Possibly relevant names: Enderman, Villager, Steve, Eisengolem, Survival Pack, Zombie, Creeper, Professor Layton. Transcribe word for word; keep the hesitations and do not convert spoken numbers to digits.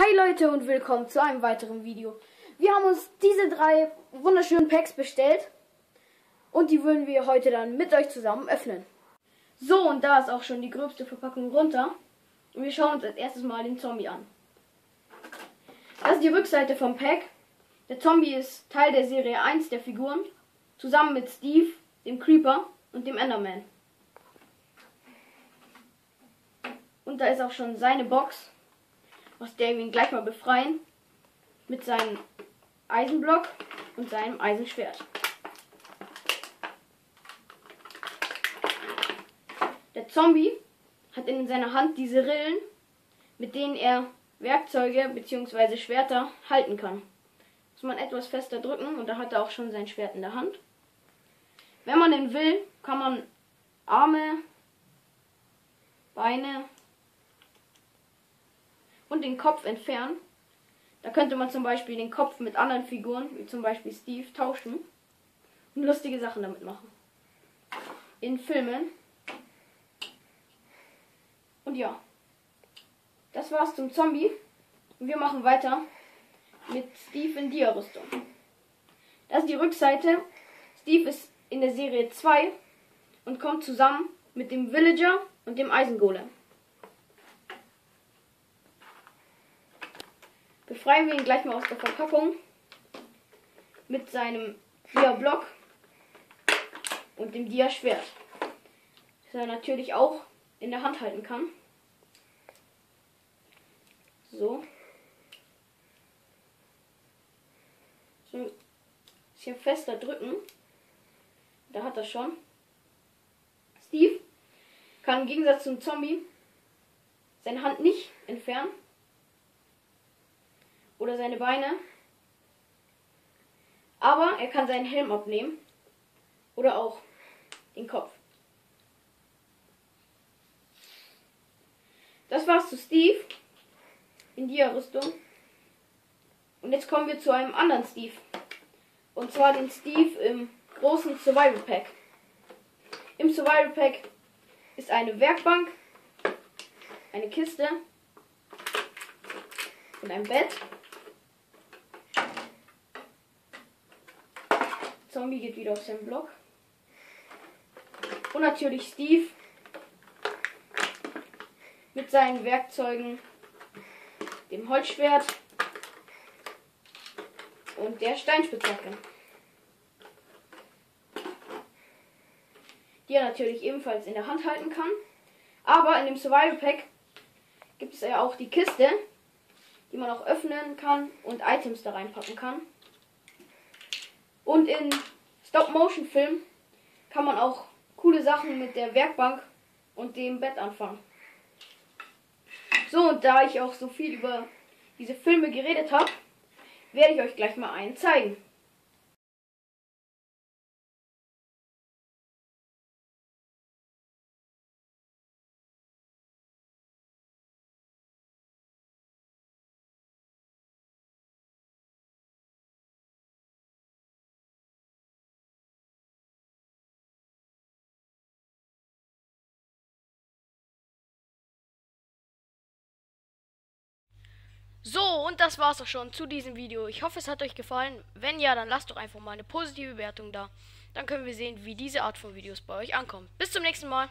Hi Leute und willkommen zu einem weiteren Video. Wir haben uns diese drei wunderschönen Packs bestellt und die würden wir heute dann mit euch zusammen öffnen. So, und da ist auch schon die gröbste Verpackung runter und wir schauen uns als erstes mal den Zombie an. Das ist die Rückseite vom Pack. Der Zombie ist Teil der Serie eins der Figuren, zusammen mit Steve, dem Creeper und dem Enderman. Und da ist auch schon seine Box, aus der wir ihn gleich mal befreien, mit seinem Eisenblock und seinem Eisenschwert. Der Zombie hat in seiner Hand diese Rillen, mit denen er Werkzeuge bzw. Schwerter halten kann. Muss man etwas fester drücken und da hat er auch schon sein Schwert in der Hand. Wenn man denn will, kann man Arme, Beine und den Kopf entfernen. Da könnte man zum Beispiel den Kopf mit anderen Figuren, wie zum Beispiel Steve, tauschen und lustige Sachen damit machen. In Filmen. Und ja, das war's zum Zombie. Und wir machen weiter mit Steve in Dia-Rüstung. Das ist die Rückseite. Steve ist in der Serie zwei und kommt zusammen mit dem Villager und dem Eisengolem. Befreien wir ihn gleich mal aus der Verpackung mit seinem Dia-Block und dem Dia-Schwert, das er natürlich auch in der Hand halten kann. So. So ein bisschen fester drücken. Da hat er schon. Steve kann im Gegensatz zum Zombie seine Hand nicht entfernen. Oder seine Beine. Aber er kann seinen Helm abnehmen. Oder auch den Kopf. Das war's zu Steve in Dia-Rüstung. Und jetzt kommen wir zu einem anderen Steve. Und zwar den Steve im großen Survival Pack. Im Survival Pack ist eine Werkbank, eine Kiste und ein Bett. Zombie geht wieder auf seinen Block. Und natürlich Steve mit seinen Werkzeugen, dem Holzschwert und der Steinspitzhacke, die er natürlich ebenfalls in der Hand halten kann. Aber in dem Survival Pack gibt es ja auch die Kiste, die man auch öffnen kann und Items da reinpacken kann. Und in Stop-Motion-Film kann man auch coole Sachen mit der Werkbank und dem Bett anfangen. So, und da ich auch so viel über diese Filme geredet habe, werde ich euch gleich mal einen zeigen. So, und das war's auch schon zu diesem Video. Ich hoffe, es hat euch gefallen. Wenn ja, dann lasst doch einfach mal eine positive Bewertung da. Dann können wir sehen, wie diese Art von Videos bei euch ankommen. Bis zum nächsten Mal.